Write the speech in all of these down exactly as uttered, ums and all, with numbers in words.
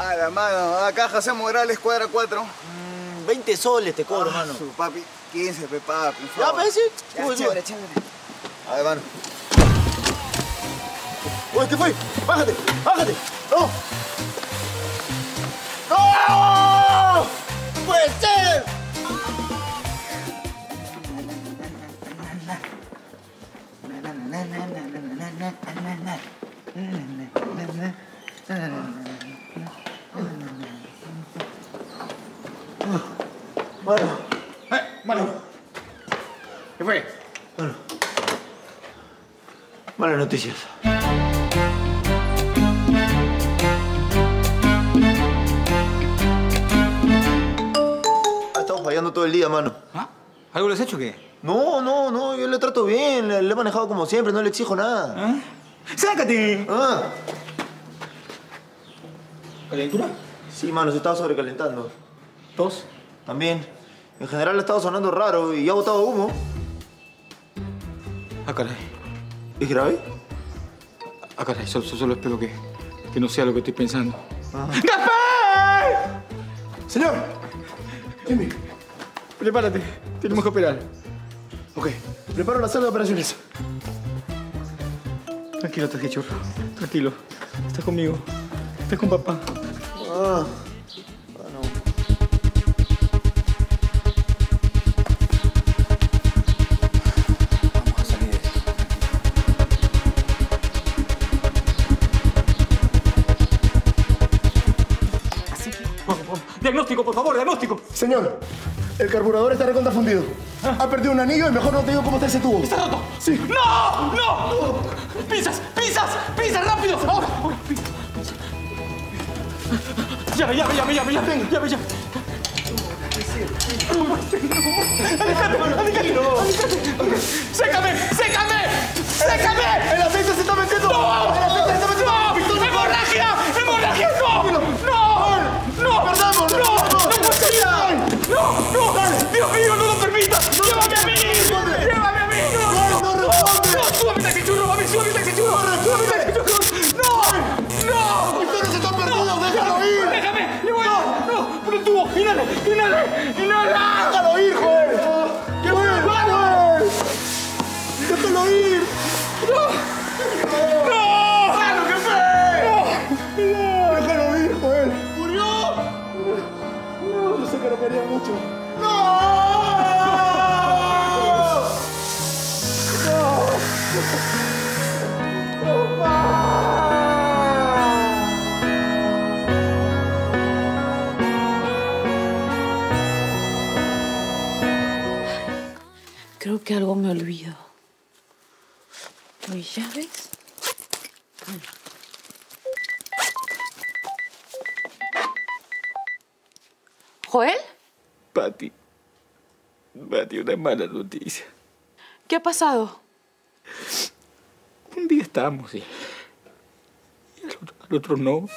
Ah, la mano, acá José Morales, cuadra cuatro. Mm, veinte soles te cobro, mano. Su papi, quince, pe papi. Ya, pe, sí. Chévere, chévere. A ver, mano. Uy, ¿qué fue? Bájate, bájate. No. ¡No! ¡No puede ser! Bueno, eh, mano. ¿Qué fue? Bueno. Malas noticias. Ha estado fallando todo el día, mano. ¿Ah? ¿Algo le has hecho o qué? No, no, no. Yo le trato bien. Le, le he manejado como siempre. No le exijo nada. ¿Eh? ¡Sácate! Ah. ¿Calentura? Sí, mano. Se estaba sobrecalentando. ¿Tos? También. En general ha estado sonando raro y ha botado humo. Ah, caray. ¿Es grave? Ah, caray. Solo, solo espero que, que no sea lo que estoy pensando. Ah. ¡Gaspar! Señor. Jimmy. Prepárate. Tenemos que operar. Ok. Preparo la sala de operaciones. Tranquilo, Taxi Churro. Tranquilo. Estás conmigo. Estás con papá. Ah. Diagnóstico, por favor, diagnóstico. Señor, el carburador está recontrafundido. ¿Ah? Ha perdido un anillo y mejor no te digo cómo está ese tubo. ¿Está roto? Sí. ¡No! ¡No! ¡Pisas! ¡Pisas! ¡Pisas! ¡Rápido! ¡Ahora! ¡Ahora! ¡Llave, llave, llave, llave! ¡Llave, llave, llave! ¡No! ¡Aléjate! ¡Aléjate! ¡Aléjate! ¡Sécame! ¡Sécame! ¡Sécame! ¡El aceite se está metiendo! ¡No! ¡El aceite se está metiendo! ¡No! ¡Hemorragia! ¡Hemorragia! ¡No! ¡No! ¡Perdamos! ¡No! ¡No puede ser! ¡No! ¡No! ¡Dios mío, no lo permitas! ¡Llévame a mí! ¡Llévame a mí! ¡No! ¡No! ¡No! ¡No! ¡Súbame, Taxi Churro! ¡Mami, súbame, Taxi Churro! ¡Súbame, Taxi Churro! ¡No! ¡No! ¡Ustedes están perdidos! ¡Déjalo ir! ¡Déjame! ¡Le voy a... ¡No! ¡Por el tubo! ¡Inhala! ¡Inhala! ¡Inhala! ¡Déjalo ir, joven! ¡Qué bueno! ¡Vamos! ¡Déjalo ir! ¡No! ¡No! Pero quería mucho. ¡No! ¡No! ¡No! Creo que algo me olvidó. ¿Mis llaves? ¿Joel? Pati, Pati, una mala noticia. ¿Qué ha pasado? Un día estábamos y al otro, al otro no.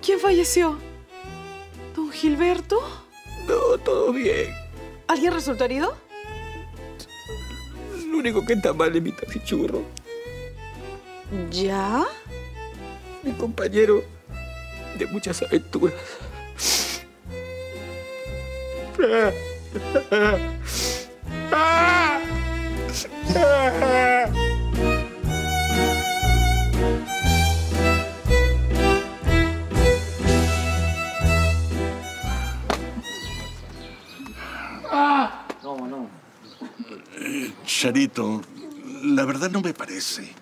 ¿Quién falleció? ¿Don Gilberto? No, todo bien. ¿Alguien resultó herido? Lo único que está mal es mi Taxi Churro. ¿Ya? Mi compañero de muchas aventuras. No, no. Charito, la verdad no me parece.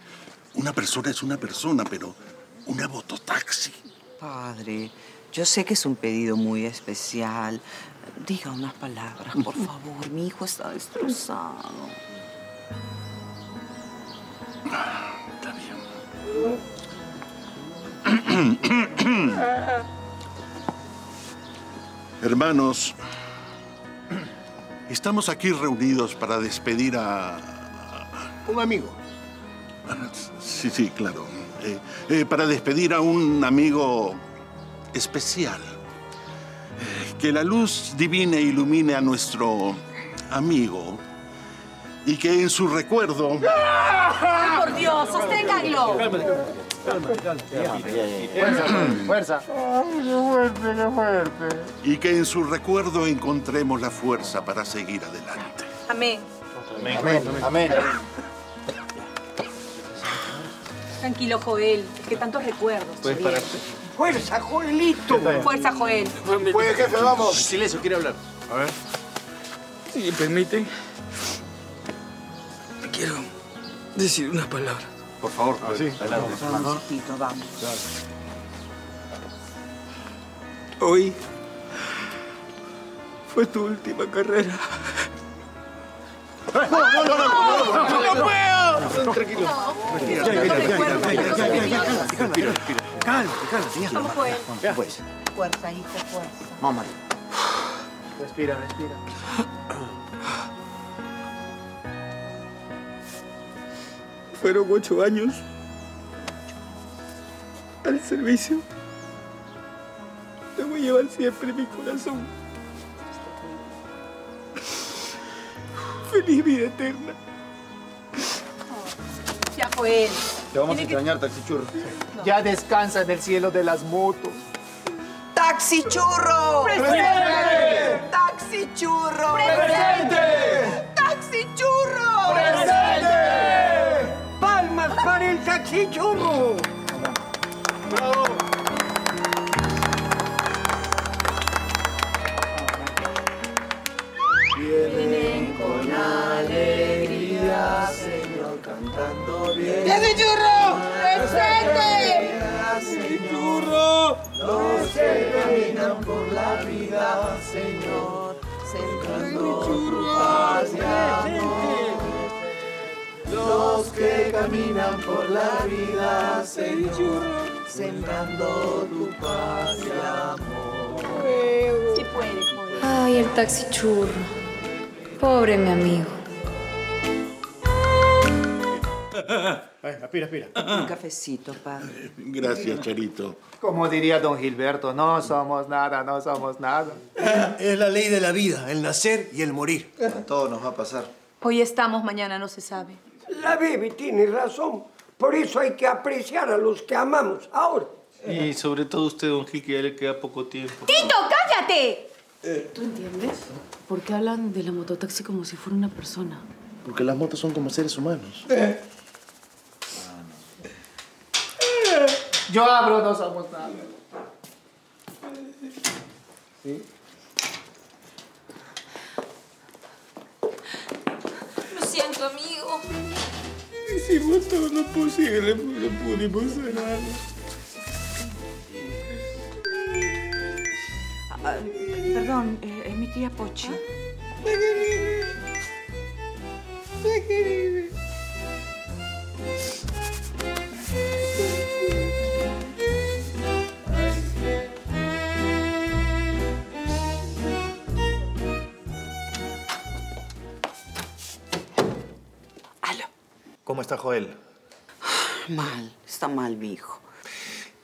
Una persona es una persona, pero una bototaxi. Padre, yo sé que es un pedido muy especial. Diga unas palabras, por favor. Mi hijo está destrozado. Está bien. Hermanos, estamos aquí reunidos para despedir a... Un amigo. Sí, sí, claro. Eh, eh, para despedir a un amigo especial. Que la luz divina ilumine a nuestro amigo y que en su recuerdo... ¡Ah! ¡Por Dios, sosténganlo! Calma, calma. Fuerza, fuerza. Ay, qué fuerte, qué fuerte. Y que en su recuerdo encontremos la fuerza para seguir adelante. Amén. Amén. Amén. Amén. Tranquilo, Joel. Es que tantos recuerdos. Puedes pararte. Fuerza, Joelito. Fuerza, Joel. Pues, jefe, vamos. Silencio, quiere hablar. A ver. Si me permiten, quiero decir unas palabras. Por favor, por sí. Adelante. Vamos, Tito, vamos. Hoy fue tu última carrera. ¡No, no, no! ¡No, no, no puedo! Tranquilo. Tranquilo. Tranquilo. Calma, calma. ¿Cómo fue? Fuerza, hijo, fuerza. Mamá. Respira, respira. Fueron ocho años al servicio. Te voy a llevar siempre en mi corazón. Feliz vida eterna. Oh, ya fue él. Te vamos a extrañar, que... Taxi Churro. No. Ya descansa en el cielo de las motos. ¡Taxi Churro! ¡Presente! ¡Taxi Churro! ¡Presente! ¡Taxi Churro! ¡Presente! ¡Palmas para el Taxi Churro! ¡Bravo! Vienen con alegría, Señor, cantando bien. ¡Taxi Churro! ¡Presente! ¡Taxi Churro! Los que caminan por la vida, Señor, sembrando tu paz y amor. Los que caminan por la vida, Señor, sembrando tu paz y amor. Sí puede, joder. Ay, el Taxi Churro. Pobre mi amigo. Aspira, aspira. Un cafecito, padre. Gracias, Charito. Como diría don Gilberto, no somos nada, no somos nada. Es la ley de la vida, el nacer y el morir. A todos nos va a pasar. Hoy estamos, mañana no se sabe. La Bibi tiene razón. Por eso hay que apreciar a los que amamos ahora. Y sobre todo usted, don Gil, que ya le queda poco tiempo. ¡Tito, cállate! Eh. ¿Tú entiendes? ¿Por qué hablan de la mototaxi como si fuera una persona? Porque las motos son como seres humanos. Eh. Yo abro, no somos nada. ¿Sí? Lo siento, amigo. Hicimos todo lo posible, no pudimos hacer nada. Uh, perdón, eh, es mi tía Pochi. ¿Cómo está Joel? Mal, está mal, mi hijo.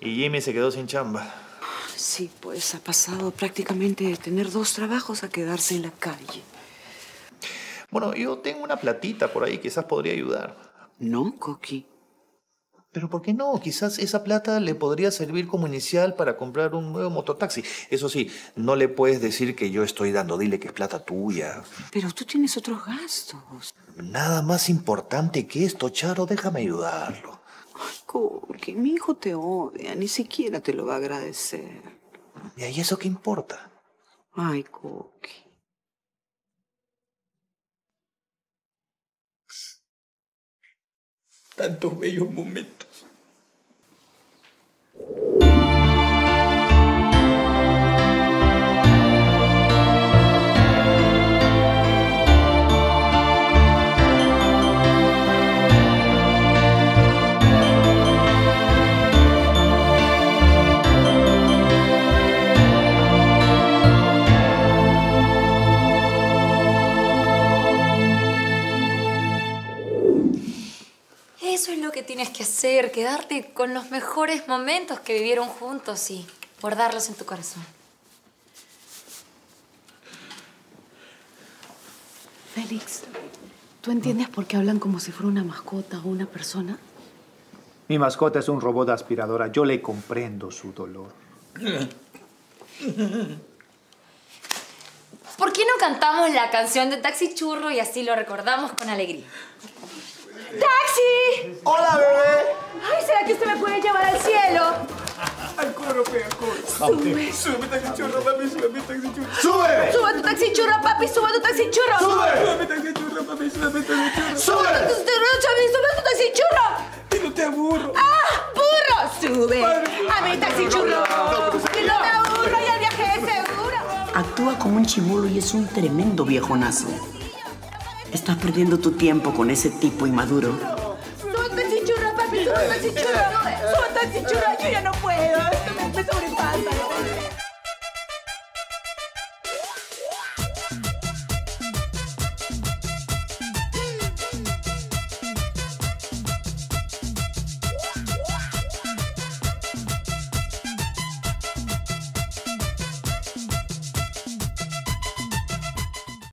Y Jimmy se quedó sin chamba. Sí, pues ha pasado prácticamente de tener dos trabajos a quedarse en la calle. Bueno, yo tengo una platita por ahí, quizás podría ayudar. No, Koky. ¿Pero por qué no? Quizás esa plata le podría servir como inicial para comprar un nuevo mototaxi. Eso sí, no le puedes decir que yo estoy dando. Dile que es plata tuya. Pero tú tienes otros gastos. Nada más importante que esto, Charo. Déjame ayudarlo. Ay, Koky, mi hijo te odia. Ni siquiera te lo va a agradecer. ¿Y eso qué importa? Ay, Koky. Tantos bellos momentos. Eso es lo que tienes que hacer, quedarte con los mejores momentos que vivieron juntos y guardarlos en tu corazón. Félix, ¿tú entiendes por qué hablan como si fuera una mascota o una persona? Mi mascota es un robot de aspiradora. Yo le comprendo su dolor. ¿Por qué no cantamos la canción de Taxi Churro y así lo recordamos con alegría? ¡Taxi! ¡Hola, bebé! Ay, ¿será que usted me puede llevar al cielo? Al coro, pe, al coro. Sube. Sube, Taxi Churro, papi, sube, Taxi Churro. ¡Sube! Sube tu Taxi Churro, papi, sube tu Taxi Churro. ¡Sube! Sube, Taxi Churro, papi, sube, Taxi Churro. ¡Sube! Sube tu Taxi Churro. ¡Que no te aburro! ¡Ah, burro! ¡Sube! ¡A mi Taxi Churro! ¡Que no te aburro y el viaje es seguro! Actúa como un chibolo y es un tremendo viejonazo. Estás perdiendo tu tiempo con ese tipo inmaduro. ¡Sube Taxi Churro, papi! ¡Sube Taxi Churro! ¡Sube Taxi Churro! ¡Yo ya no puedo! ¡Esto me sobrepasa!